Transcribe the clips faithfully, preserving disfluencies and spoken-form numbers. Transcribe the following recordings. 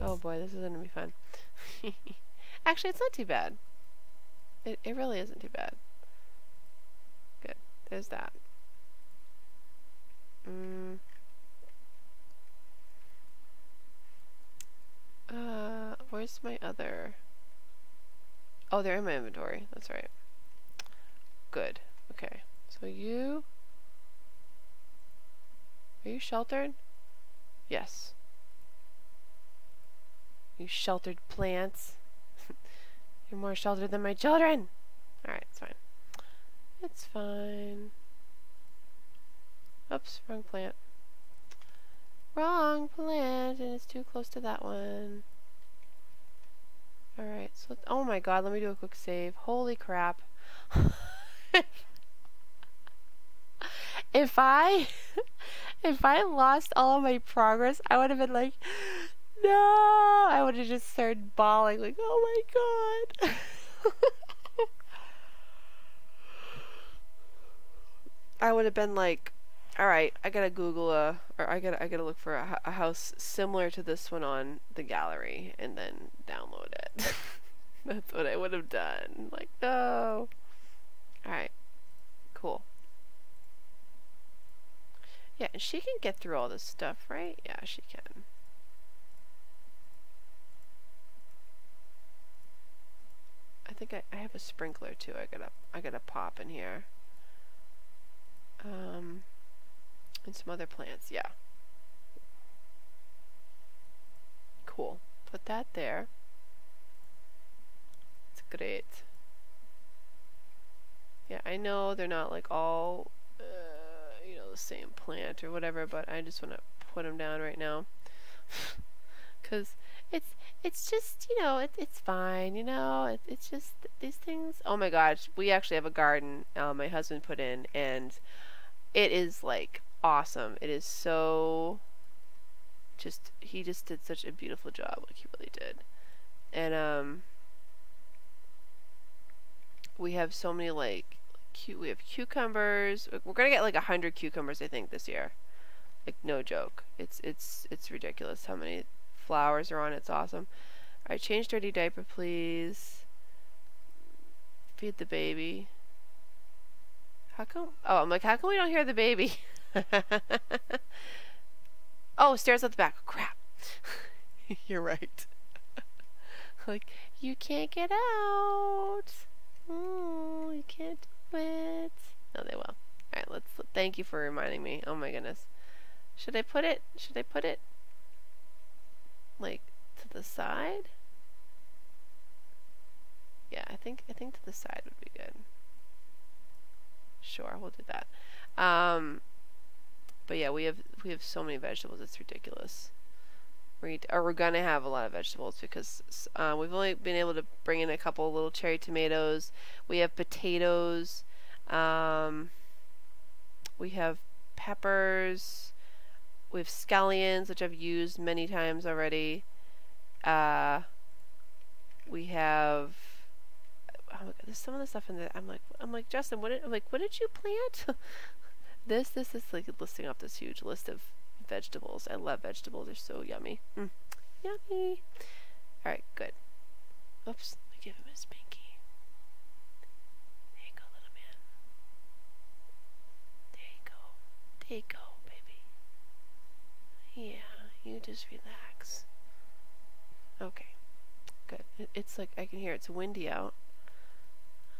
Oh boy, this is gonna be fun. Actually, it's not too bad. It, it really isn't too bad. Good. There's that. Mm. Uh, where's my other... Oh, they're in my inventory. That's right. Good. Okay. So you... Are you sheltered? Yes. You sheltered plants. You're more sheltered than my children! Alright, it's fine. It's fine. Oops, wrong plant. Wrong plant! And it's too close to that one. Alright, so... Oh my god, let me do a quick save. Holy crap. If I... If I lost all of my progress, I would have been like... No, I would have just started bawling like, oh my god. I would have been like, all right, I gotta Google a, or I gotta, I gotta look for a, a house similar to this one on the gallery and then download it. That's what I would have done. Like, no. All right, cool. Yeah, and she can get through all this stuff, right? Yeah, she can. I think I, I have a sprinkler too. I gotta I gotta pop in here. Um, and some other plants. Yeah. Cool. Put that there. It's great. Yeah, I know they're not like all uh, you know, the same plant or whatever, but I just want to put them down right now. Cause it's it's just, you know, it, it's fine, you know, it, it's just these things. Oh my gosh, we actually have a garden uh, my husband put in, and it is like awesome. It is so just, he just did such a beautiful job, like he really did. And um we have so many like cute, we have cucumbers. We're gonna get like a hundred cucumbers I think this year, like no joke. It's it's it's ridiculous how many flowers are on. It's awesome. Alright, change dirty diaper please. Feed the baby. How come? Oh, I'm like, how come we don't hear the baby? Oh, stairs at the back. Crap. You're right. Like, you can't get out. Oh, you can't do it. No, they will. Alright, let's, thank you for reminding me. Oh my goodness. Should I put it? Should I put it? Like to the side? Yeah, I think I think to the side would be good. Sure, we'll do that. Um, but yeah, we have we have so many vegetables. It's ridiculous. We or we're gonna have a lot of vegetables because uh, we've only been able to bring in a couple little cherry tomatoes. We have potatoes. Um, we have peppers. We have scallions, which I've used many times already. Uh, we have, oh my God, there's some of the stuff in there. I'm like, I'm like, Justin, what did, I'm like, what did you plant? this, this, this, like listing off this huge list of vegetables. I love vegetables. They're so yummy. Mm. Yummy. All right, good. Oops, I gave him his pinky. There you go, little man. There you go. There you go. Yeah, you just relax. Okay, good. It, it's like, I can hear it's windy out.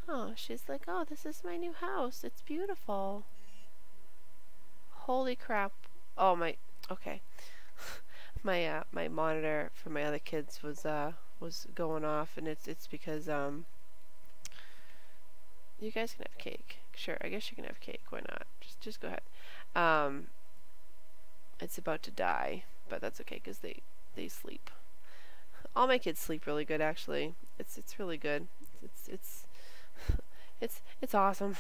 Oh, she's like, oh, this is my new house. It's beautiful. Holy crap. Oh, my, okay. my, uh, my monitor for my other kids was, uh, was going off, and it's, it's because, um, you guys can have cake. Sure, I guess you can have cake. Why not? Just, just go ahead. Um, It's about to die, but that's okay because they they sleep. All my kids sleep really good, actually. It's it's really good. It's it's it's it's awesome.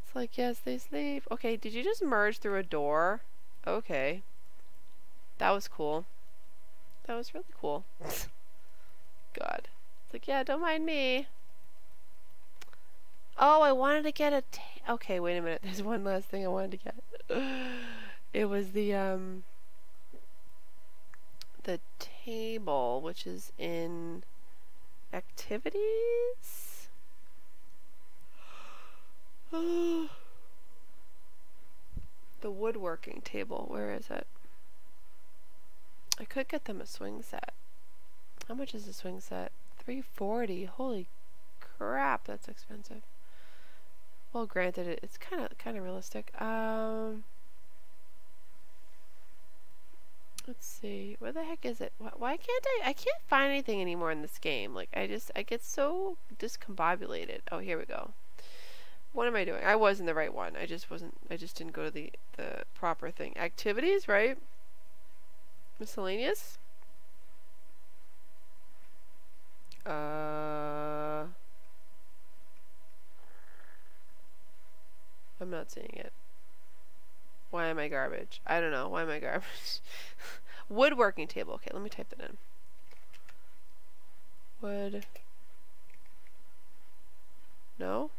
It's like, yes, they sleep. Okay, did you just merge through a door? Okay, that was cool. That was really cool. God, it's like, yeah, don't mind me. Oh, I wanted to get a t okay, wait a minute. There's one last thing I wanted to get. It was the um the table, which is in activities. The woodworking table, where is it? I could get them a swing set. How much is a swing set? three forty. Holy crap, that's expensive. Well, granted, it, it's kind of kind of realistic. Um, let's see, where the heck is it? Why, why can't I? I can't find anything anymore in this game. Like, I just I get so discombobulated. Oh, here we go. What am I doing? I was in the right one. I just wasn't. I just didn't go to the the proper thing. Activities, right? Miscellaneous. Uh, I'm not seeing it. Why am I garbage? I don't know. Why am I garbage? Woodworking table. Okay, let me type that in. Wood. No?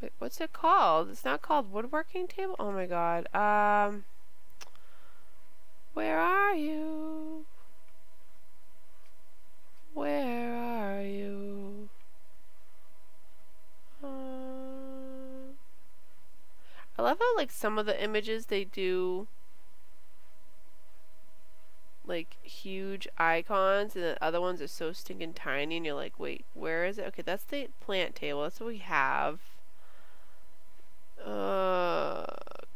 Wait, what's it called? It's not called woodworking table? Oh my god. Um, where are you? Where are you? Uh, I love how, like, some of the images they do like huge icons, and the other ones are so stinking tiny, and you're like, wait, where is it? Okay, that's the plant table. That's what we have. Uh,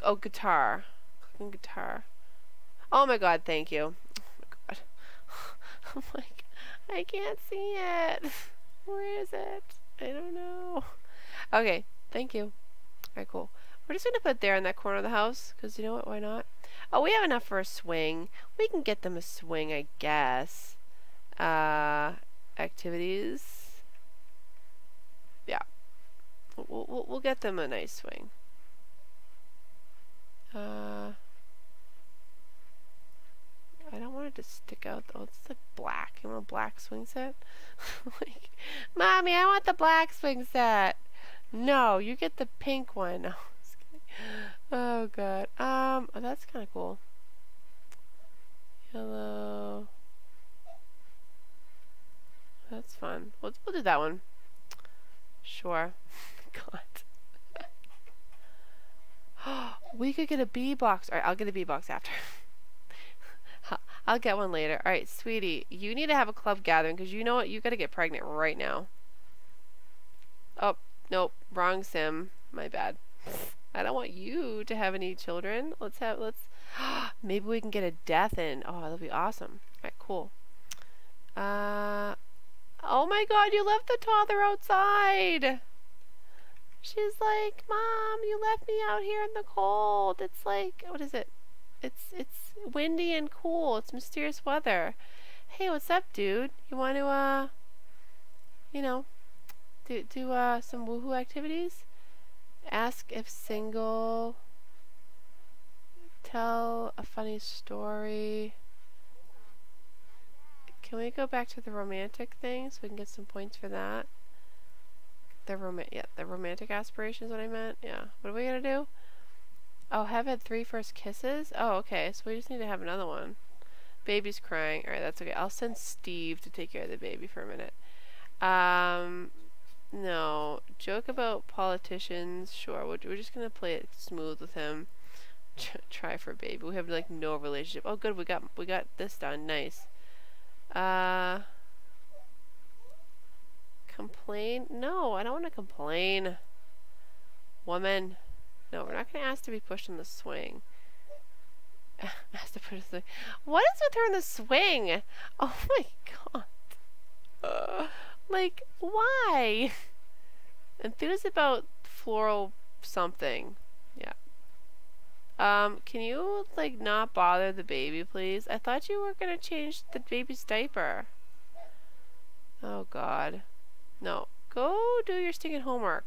oh, guitar. Clicking guitar. Oh my god, thank you. Oh my god. I'm like, I can't see it. Where is it? I don't know. Okay, thank you. Alright, cool. We're just gonna put there in that corner of the house, because you know what, why not? Oh, we have enough for a swing. We can get them a swing, I guess. Uh, activities. Yeah. We'll, we'll, we'll get them a nice swing. Uh... I don't want it to stick out. Oh, it's like black. You want a black swing set? Like, Mommy, I want the black swing set. No, you get the pink one. No, just kidding. Oh, God. Um, oh, that's kind of cool. Yellow. That's fun. We'll, we'll do that one. Sure. God. We could get a bee box. All right, I'll get a bee box after. I'll get one later. Alright, sweetie, you need to have a club gathering, because you know what? You gotta get pregnant right now. Oh, nope. Wrong sim. My bad. I don't want you to have any children. Let's have, let's, maybe we can get a death in. Oh, that'll be awesome. Alright, cool. Uh, oh my god, you left the toddler outside! She's like, Mom, you left me out here in the cold. It's like, what is it? It's, it's windy and cool. It's mysterious weather. Hey, what's up, dude? You want to, uh, you know, do, do, uh, some woohoo activities? Ask if single. Tell a funny story. Can we go back to the romantic thing so we can get some points for that? The rom- yeah, the romantic aspirations, what I meant. Yeah. What are we gonna do? Oh, have had three first kisses? Oh, okay, so we just need to have another one. Baby's crying. Alright, that's okay. I'll send Steve to take care of the baby for a minute. Um, no. Joke about politicians. Sure, we're, we're just gonna play it smooth with him. Try for baby. We have, like, no relationship. Oh, good, we got, we got this done. Nice. Uh, complain? No, I don't want to complain. Woman. No, we're not going to ask to be pushed in the swing. Asked to push in the swing. What is with her in the swing? Oh my god. Uh, like, why? Enthused about floral something. Yeah. Um, can you, like, not bother the baby, please? I thought you were going to change the baby's diaper. Oh god. No. Go do your stinking homework.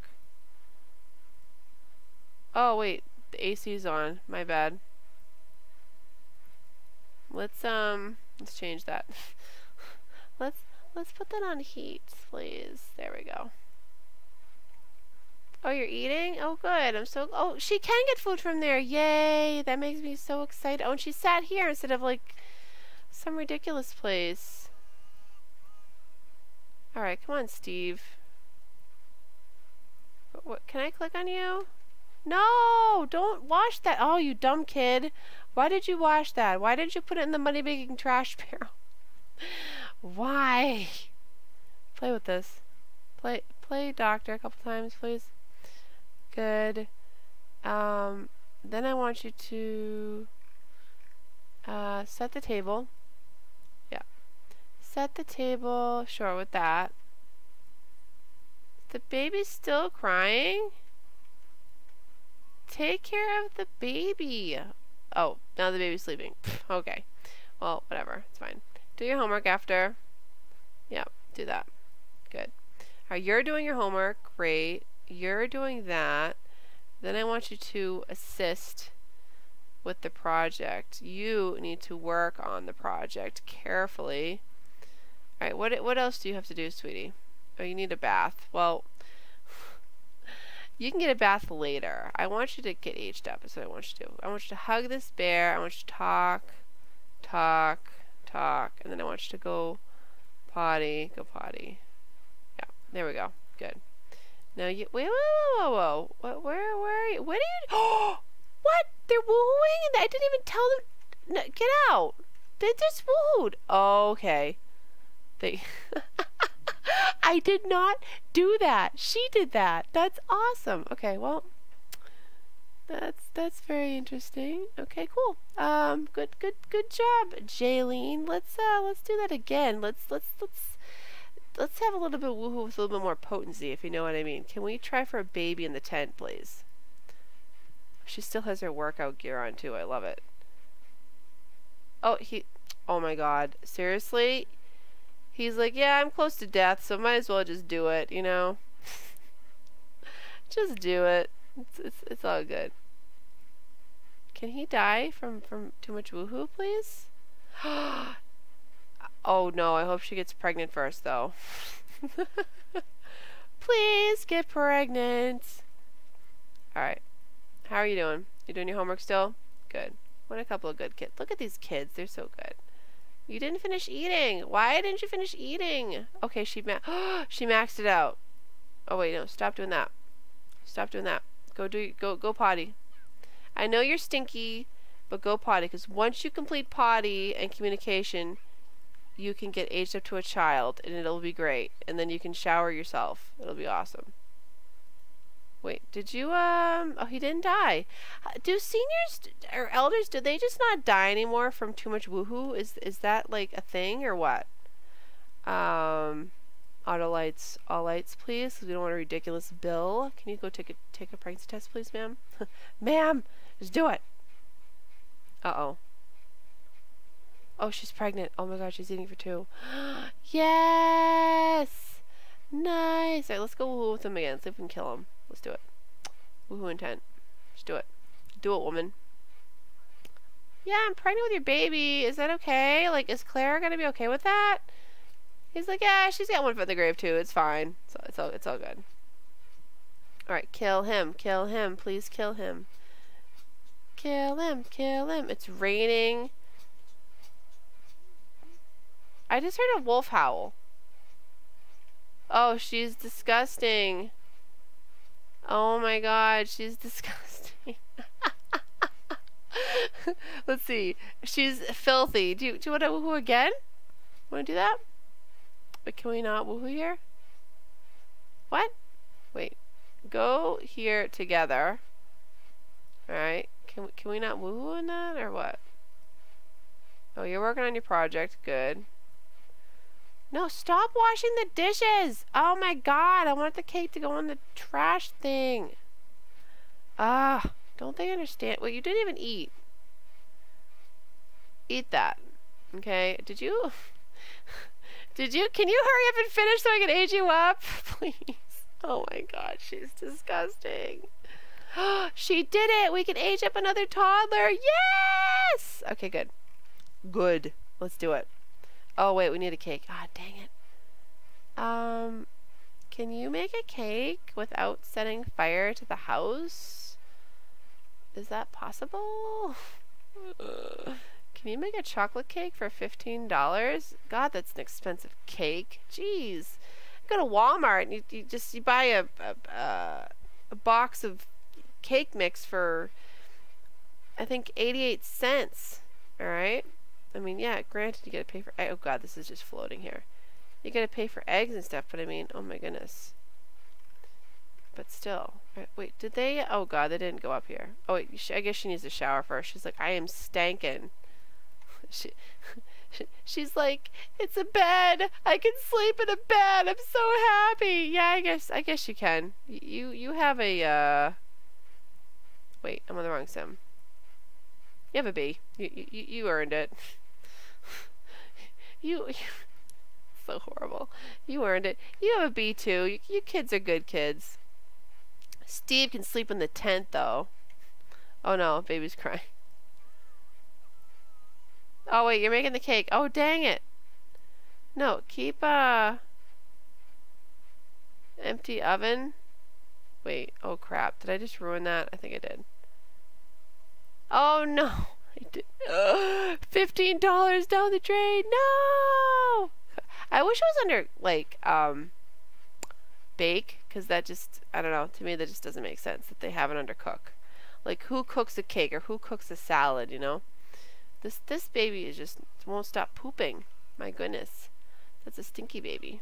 Oh wait, the A C's on. My bad. Let's um, let's change that. let's let's put that on heat, please. There we go. Oh, you're eating? Oh, good. I'm so... Oh, she can get food from there. Yay. That makes me so excited. Oh, and she sat here instead of, like, some ridiculous place. Alright, come on, Steve. What, what, can I click on you? No! Don't wash that. Oh, you dumb kid. Why did you wash that? Why did you put it in the money-making trash barrel? Why? Play with this. Play, play doctor a couple times, please. Good. Um, then I want you to uh, set the table. Yeah. Set the table. Sure, with that. Is the baby still crying? Take care of the baby. Oh, now the baby's sleeping. Okay. Well, whatever. It's fine. Do your homework after. Yeah, do that. Good. Alright, you're doing your homework. Great. You're doing that. Then I want you to assist with the project. You need to work on the project carefully. Alright, what what else do you have to do, sweetie? Oh, you need a bath. Well, you can get a bath later. I want you to get aged up. That's what I want you to do. I want you to hug this bear. I want you to talk, talk, talk. And then I want you to go potty. Go potty. Yeah. There we go. Good. Now you... Wait, whoa, whoa, whoa, whoa. Where, where are you? What are you... Oh! What? They're woohooing? I didn't even tell them... No, get out. They just woohooed. Oh, okay. They... I did not do that. She did that. That's awesome. Okay, well, that's that's very interesting. Okay, cool. Um, good, good, good job, Jaylene. Let's uh, let's do that again. Let's let's let's let's have a little bit of woohoo with a little bit more potency, if you know what I mean. Can we try for a baby in the tent, please? She still has her workout gear on too. I love it. Oh he. Oh my God. Seriously. He's like, yeah, I'm close to death, so might as well just do it, you know? Just do it. It's, it's, it's all good. Can he die from, from too much woohoo, please? Oh, no, I hope she gets pregnant first, though. Please get pregnant. All right. How are you doing? You doing your homework still? Good. What a couple of good kids. Look at these kids. They're so good. You didn't finish eating. Why didn't you finish eating? Okay, she ma she maxed it out. Oh wait, no, stop doing that. Stop doing that. Go do go go potty. I know you're stinky, but go potty, because once you complete potty and communication, you can get aged up to a child, and it'll be great. And then you can shower yourself. It'll be awesome. Wait, did you um? Oh, he didn't die. Do seniors or elders? Do they just not die anymore from too much woohoo? Is is that like a thing or what? Um, auto lights, all lights, please. We don't want a ridiculous bill. Can you go take a take a pregnancy test, please, ma'am? Ma'am, just do it. Uh oh. Oh, she's pregnant. Oh my God, she's eating for two. Yes. Nice. All right, let's go woohoo with him again. See if we can kill him. Let's do it. Woohoo intent. Just do it. Do it, woman. Yeah, I'm pregnant with your baby. Is that okay? Like, is Claire gonna be okay with that? He's like, yeah, she's got one foot in the grave too. It's fine. It's all, it's all, it's all good. All right, kill him. Kill him. Please kill him. Kill him. Kill him. It's raining. I just heard a wolf howl. Oh, she's disgusting. Oh my God, she's disgusting. Let's see. She's filthy. Do you, do you want to woohoo again? Want to do that? But can we not woohoo here? What? Wait. Go here together. All right. Can we, can we not woohoo in that or what? Oh, you're working on your project. Good. No, stop washing the dishes! Oh my God, I want the cake to go in the trash thing. Ah, don't they understand? Well, you didn't even eat. Eat that. Okay, did you? Did you? Can you hurry up and finish so I can age you up? Please. Oh my God, she's disgusting. She did it! We can age up another toddler! Yes! Okay, good. Good. Let's do it. Oh wait, we need a cake. Ah, dang it. Um, Can you make a cake without setting fire to the house? Is that possible? Ugh. Can you make a chocolate cake for fifteen dollars? God, that's an expensive cake. Jeez. You go to Walmart and you, you just you buy a, a, a box of cake mix for, I think, eighty-eight cents. Alright? I mean, yeah, granted, you gotta pay for... Oh, God, this is just floating here. You gotta pay for eggs and stuff, but I mean, oh my goodness. But still. Right, wait, did they... Oh, God, they didn't go up here. Oh, wait, she, I guess she needs a shower first. She's like, I am stankin'. She, she, she's like, it's a bed. I can sleep in a bed. I'm so happy. Yeah, I guess I guess you can. You you have a uh. Wait, I'm on the wrong sim. You have a B. You you you earned it. you, you so horrible. You earned it. You have a B too. You, you kids are good kids. Steve can sleep in the tent though. Oh no, baby's crying. Oh wait, you're making the cake. Oh dang it. No, keep uh empty oven. Wait, oh crap. Did I just ruin that? I think I did. Oh no. I did. Ugh. fifteen dollars down the drain. No. I wish it was under like um bake, cuz that just, I don't know, to me that just doesn't make sense that they have it under cook. Like who cooks a cake or who cooks a salad, you know? This this baby is just won't stop pooping. My goodness. That's a stinky baby.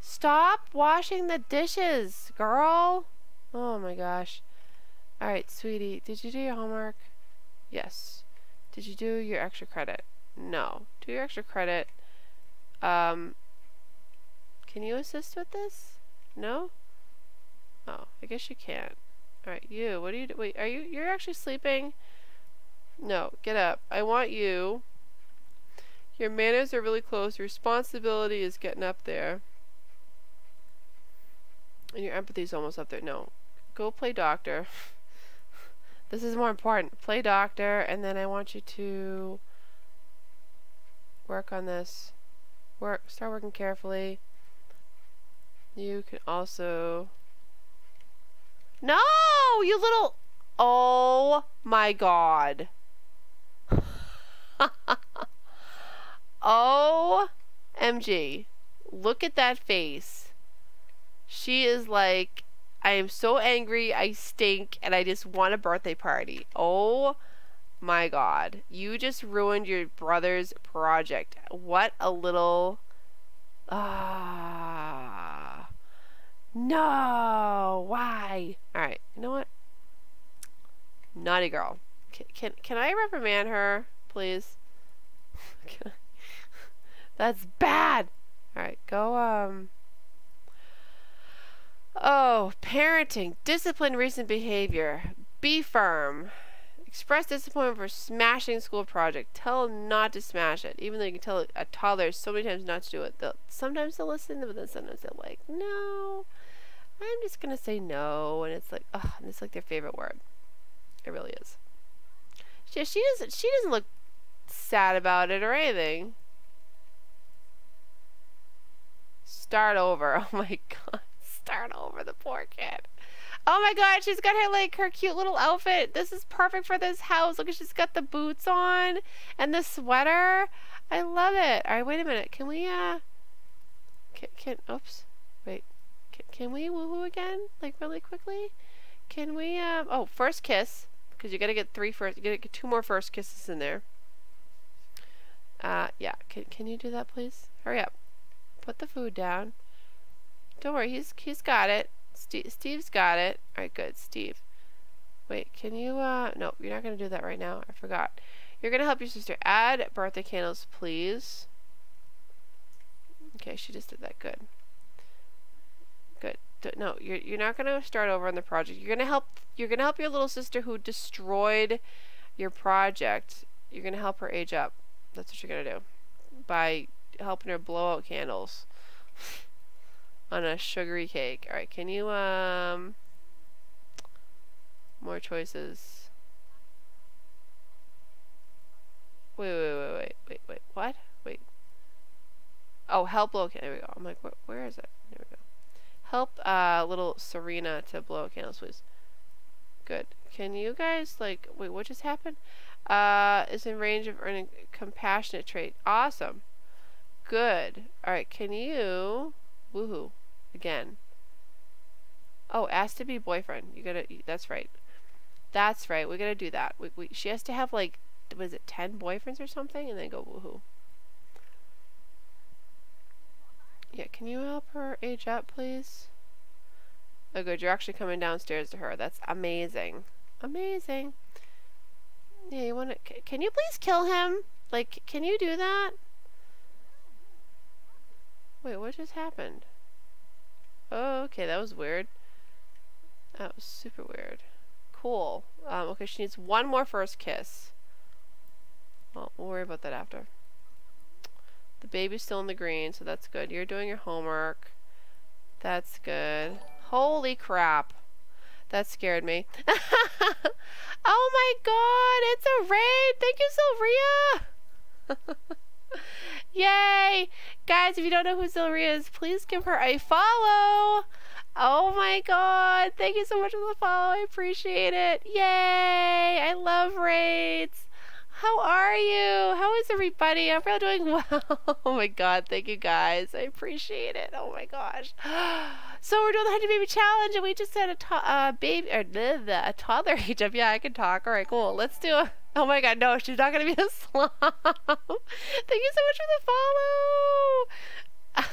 Stop washing the dishes, girl. Oh my gosh. Alright, sweetie, did you do your homework? Yes. Did you do your extra credit? No. Do your extra credit. Um Can you assist with this? No? Oh, I guess you can't. Alright, you, what are you do wait, are you you're actually sleeping? No, get up. I want you. Your manners are really close. Your responsibility is getting up there. And your empathy is almost up there. No. Go play doctor. This is more important. Play doctor, and then I want you to work on this. Work. Start working carefully. You can also... No! You little... Oh my God. O M G. Look at that face. She is like, I am so angry, I stink, and I just want a birthday party. Oh my God. You just ruined your brother's project. What a little... Ah. No. Why? Alright. You know what? Naughty girl. Can, can, can I reprimand her, please? Can I? That's bad! Alright, go, um... Oh, parenting. Discipline recent behavior. Be firm. Express disappointment for smashing school project. Tell them not to smash it. Even though you can tell a toddler so many times not to do it. They'll, sometimes they'll listen, but then sometimes they're like, no. I'm just gonna say no. And it's like, oh, and it's like their favorite word. It really is. She, she doesn't. She doesn't look sad about it or anything. Start over. Oh my God. Start over, the poor kid. Oh my God. She's got her like her cute little outfit. This is perfect for this house. Look, she's got the boots on and the sweater. I love it. All right. Wait a minute. Can we? Uh. Can. can oops. Wait. Can, can we woohoo again? Like really quickly. Can we? Um. Oh, first kiss. Because you gotta get three first, you gotta get two more first kisses in there. Uh, yeah, can, can you do that please? Hurry up. Put the food down. Don't worry, he's he's got it. Steve, Steve's got it. Alright, good, Steve. Wait, can you, uh, no, you're not gonna do that right now. I forgot. You're gonna help your sister add birthday candles, please. Okay, she just did that, good. Good. No, you're you're not gonna start over on the project. You're gonna help. You're gonna help your little sister who destroyed your project. You're gonna help her age up. That's what you're gonna do by helping her blow out candles on a sugary cake. All right, can you um more choices? Wait, wait, wait, wait, wait, wait. What? Wait. Oh, help blow. There we go. I'm like, where, where is it? There we go. Help uh, little Serena to blow out candles, please. Good. Can you guys, like, wait, what just happened? Uh, is in range of earning compassionate trait. Awesome. Good. Alright, can you... Woohoo. Again. Oh, ask to be boyfriend. You gotta... That's right. That's right. We gotta do that. We, we, she has to have, like, what is it, ten boyfriends or something? And then go woohoo. Yeah, can you help her age up, please? Oh, good. You're actually coming downstairs to her. That's amazing. Amazing. Yeah, you want to... Can you please kill him? Like, can you do that? Wait, what just happened? Oh, okay, that was weird. That was super weird. Cool. Um, okay, she needs one more first kiss. Well, we'll worry about that after. The baby's still in the green, so that's good. You're doing your homework. That's good. Holy crap. That scared me. Oh my god, it's a raid! Thank you, Silria! Yay! Guys, if you don't know who Silria is, please give her a follow! Oh my god, thank you so much for the follow, I appreciate it! Yay! I love raids! How are you? How is everybody? I'm real doing well. Oh my god, thank you guys. I appreciate it. Oh my gosh. So we're doing the one hundred Baby Challenge, and we just had a to uh, baby, or bleh, a toddler age up. Yeah, I can talk. All right, cool. Let's do a... Oh my god, no, she's not going to be a slum. Thank you so much for the follow.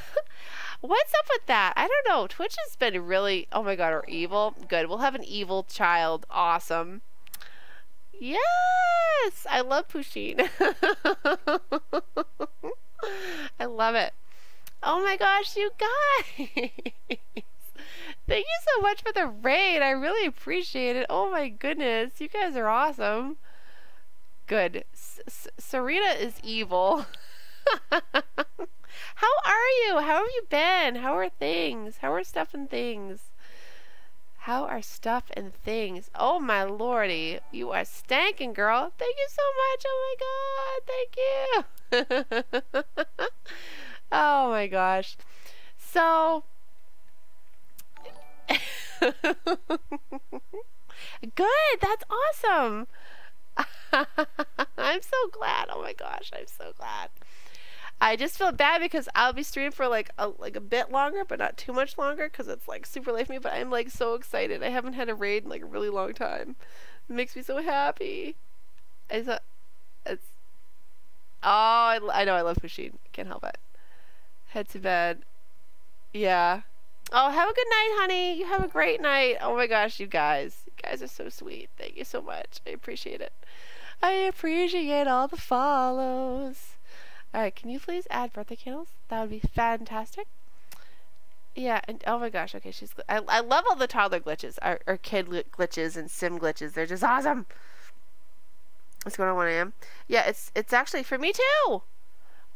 What's up with that? I don't know. Twitch has been really... Oh my god, we're evil. Good. We'll have an evil child. Awesome. Yes! I love Pusheen. I love it. Oh my gosh, you guys! Thank you so much for the raid. I really appreciate it. Oh my goodness, you guys are awesome. Good. S Serena is evil. How are you? How have you been? How are things? How are stuff and things? How are stuff and things? Oh my lordy, you are stankin', girl. Thank you so much. Oh my god, thank you. Oh my gosh. So good, that's awesome. I'm so glad. Oh my gosh, I'm so glad. I just feel bad because I'll be streaming for like a, like a bit longer, but not too much longer because it's like super late for me, but I'm like so excited. I haven't had a raid in like a really long time. It makes me so happy. I thought it's... Oh, I, I know I love Pusheen. Can't help it. Head to bed. Yeah. Oh, have a good night, honey. You have a great night. Oh my gosh, you guys. You guys are so sweet. Thank you so much. I appreciate it. I appreciate all the follows. Alright, can you please add birthday candles? That would be fantastic. Yeah, and oh my gosh, okay, she's... I, I love all the toddler glitches, or, or kid glitches and sim glitches. They're just awesome. What's going on when I am? Yeah, it's it's actually for me too!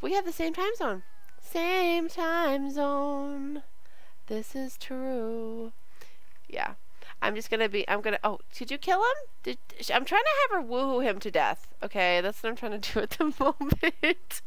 We have the same time zone. Same time zone. This is true. Yeah. I'm just gonna be... I'm gonna... Oh, did you kill him? Did, I'm trying to have her woohoo him to death. Okay, that's what I'm trying to do at the moment.